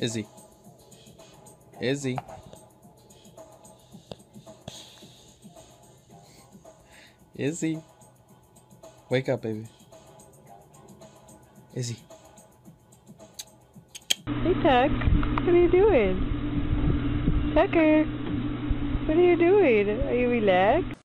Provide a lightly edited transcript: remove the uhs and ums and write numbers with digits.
Izzy. Izzy. Izzy. Wake up, baby. Izzy. Hey, Tuck. What are you doing? Tucker. What are you doing? Are you relaxed?